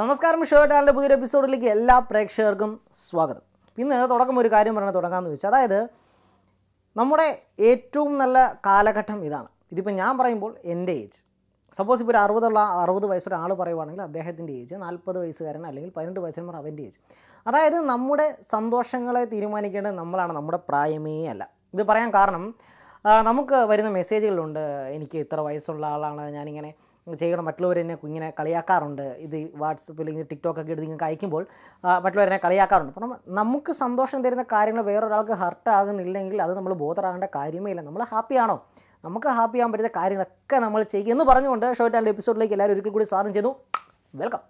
നമസ്കാരം, ഷോ ചാനലിൻ്റെ പുതിയൊരു എപ്പിസോഡിലേക്ക് എല്ലാ പ്രേക്ഷകർക്കും സ്വാഗതം. ഇന്ന് തുടക്കം ഒരു കാര്യം തുടങ്ങാമെന്ന് വെച്ചാൽ, അതായത് നമ്മുടെ ഏറ്റവും നല്ല കാലഘട്ടം ഇതാണ്. ഇതിപ്പോൾ ഞാൻ പറയുമ്പോൾ എൻ്റെ ഏജ്, സപ്പോസ് ഇപ്പോൾ ഒരു 60 വയസ്സ് ഒരാൾ പറയുവാണെങ്കിൽ അദ്ദേഹത്തിൻ്റെ ഏജ് 40 വയസ്സുകാരൻ അല്ലെങ്കിൽ 18 വയസ്സുകാരൻ അവൻ്റെ ഏജ്. അതായത് നമ്മുടെ സന്തോഷങ്ങളെ തീരുമാനിക്കേണ്ടത് നമ്മളാണ്, നമ്മുടെ പ്രായമേ അല്ല. ഇത് പറയാൻ കാരണം നമുക്ക് വരുന്ന മെസ്സേജുകളുണ്ട്. എനിക്ക് ഇത്ര വയസ്സുള്ള ആളാണ് ഞാനിങ്ങനെ ചെയ്യണം, മറ്റുള്ളവരെന്നെ ഇങ്ങനെ കളിയാക്കാറുണ്ട്. ഇത് വാട്സപ്പിൽ ഇങ്ങനെ ടിക്ടോക്കൊക്കെ എടുത്ത് ഇങ്ങനെ അയക്കുമ്പോൾ മറ്റുള്ളവരെന്നെ കളിയാക്കാറുണ്ട്. അപ്പം നമുക്ക് സന്തോഷം തരുന്ന കാര്യങ്ങൾ വേറൊരാൾക്ക് ഹർട്ടാകുന്നില്ലെങ്കിൽ അത് നമ്മൾ ബോധറാകേണ്ട കാര്യമേ ഇല്ല. നമ്മൾ ഹാപ്പിയാണോ, നമുക്ക് ഹാപ്പിയാകാൻ പറ്റുന്ന കാര്യങ്ങളൊക്കെ നമ്മൾ ചെയ്യുക എന്ന് പറഞ്ഞുകൊണ്ട് ഷോ ചാനൽ എപ്പിസോഡിലേക്ക് എല്ലാവരും ഒരിക്കൽ കൂടി സ്വാഗതം ചെയ്തു. വെൽക്കം.